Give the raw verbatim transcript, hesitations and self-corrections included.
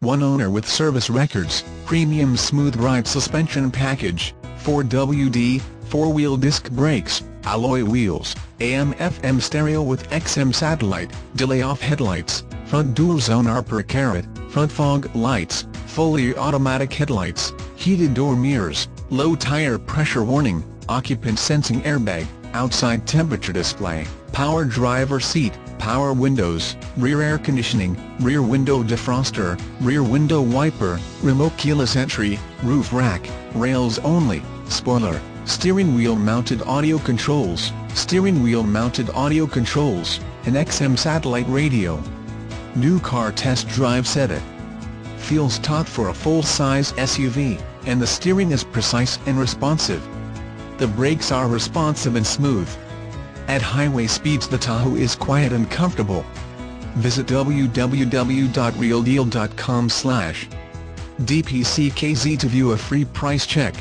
One owner with service records, premium smooth ride suspension package, four wheel disc, four-wheel disc brakes, alloy wheels, A M F M stereo with X M satellite, delay-off headlights, front dual-zone A R P R Carat, front fog lights, fully automatic headlights, heated door mirrors, low tire pressure warning, occupant sensing airbag, outside temperature display, power driver seat, power windows, rear air conditioning, rear window defroster, rear window wiper, remote keyless entry, roof rack, rails only, spoiler, steering wheel mounted audio controls, steering wheel mounted audio controls, and X M satellite radio. New Car Test Drive said it feels taut for a full-size S U V, and the steering is precise and responsive. The brakes are responsive and smooth. At highway speeds the Tahoe is quiet and comfortable. Visit w w w dot real deal dot com slash D P C K Z to view a free price check.